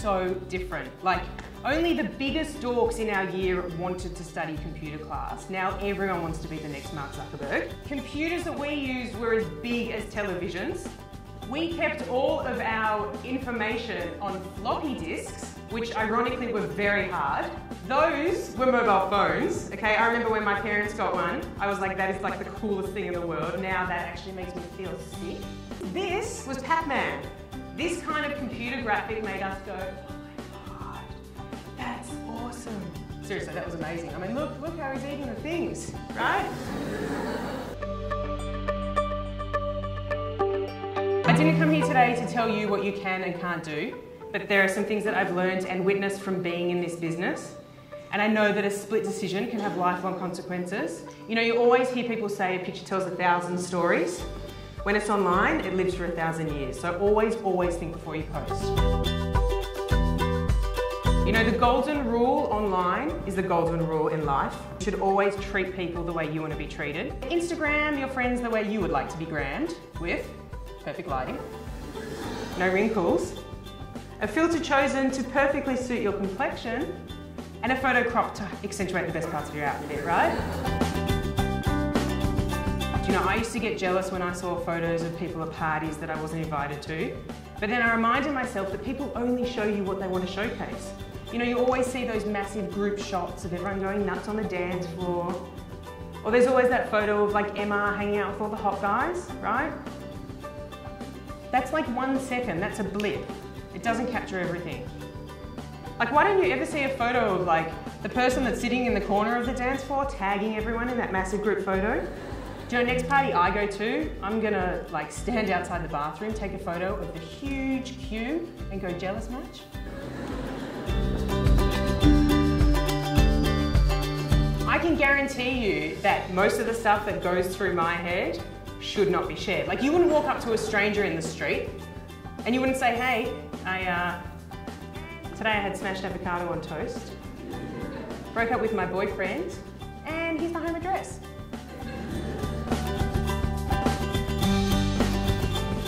so different. Like, only the biggest dorks in our year wanted to study computer class. Now everyone wants to be the next Mark Zuckerberg. Computers that we used were as big as televisions. We kept all of our information on floppy disks, which ironically were very hard. Those were mobile phones, okay? I remember when my parents got one, I was like, that is like the coolest thing in the world. Now that actually makes me feel sick. This was Pac-Man. This kind of computer graphic made us go, that's awesome. Seriously, that was amazing. I mean, look how he's eating the things, right? I didn't come here today to tell you what you can and can't do, but there are some things that I've learned and witnessed from being in this business. And I know that a split decision can have lifelong consequences. You know, you always hear people say a picture tells 1,000 stories. When it's online, it lives for 1,000 years. So always, always think before you post. You know, the golden rule online is the golden rule in life. You should always treat people the way you want to be treated. Instagram your friends the way you would like to be grammed, with perfect lighting, no wrinkles, a filter chosen to perfectly suit your complexion, and a photo crop to accentuate the best parts of your outfit, right? You know, I used to get jealous when I saw photos of people at parties that I wasn't invited to, but then I reminded myself that people only show you what they want to showcase. You know, you always see those massive group shots of everyone going nuts on the dance floor. Or there's always that photo of like Emma hanging out with all the hot guys, right? That's like 1 second, that's a blip. It doesn't capture everything. Like, why don't you ever see a photo of like the person that's sitting in the corner of the dance floor tagging everyone in that massive group photo? Do you know, next party I go to, I'm gonna like stand outside the bathroom, take a photo of the huge queue and go, jealous much? I can guarantee you that most of the stuff that goes through my head should not be shared. Like, you wouldn't walk up to a stranger in the street and you wouldn't say, hey, today I had smashed avocado on toast, broke up with my boyfriend, and here's my home address.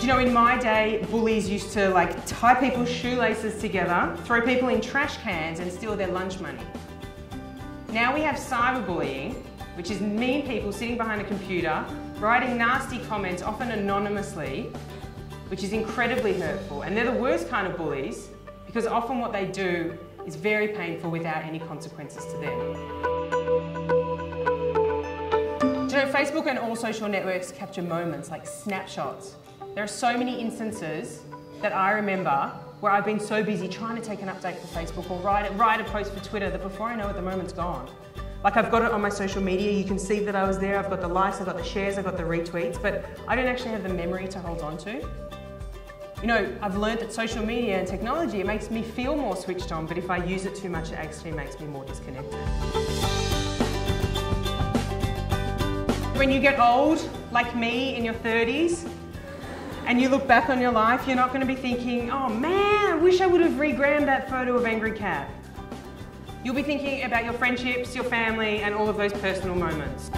You know, in my day, bullies used to like tie people's shoelaces together, throw people in trash cans and steal their lunch money. Now we have cyberbullying, which is mean people sitting behind a computer, writing nasty comments, often anonymously, which is incredibly hurtful. And they're the worst kind of bullies, because often what they do is very painful without any consequences to them. You know, Facebook and all social networks capture moments, like snapshots. There are so many instances that I remember where I've been so busy trying to take an update for Facebook or write a post for Twitter that before I know it, the moment's gone. Like, I've got it on my social media, you can see that I was there, I've got the likes, I've got the shares, I've got the retweets, but I don't actually have the memory to hold on to. You know, I've learned that social media and technology, it makes me feel more switched on, but if I use it too much, it actually makes me more disconnected. When you get old, like me in your 30s, and you look back on your life, you're not going to be thinking, oh man, I wish I would have re-grammed that photo of Angry Cat. You'll be thinking about your friendships, your family, and all of those personal moments.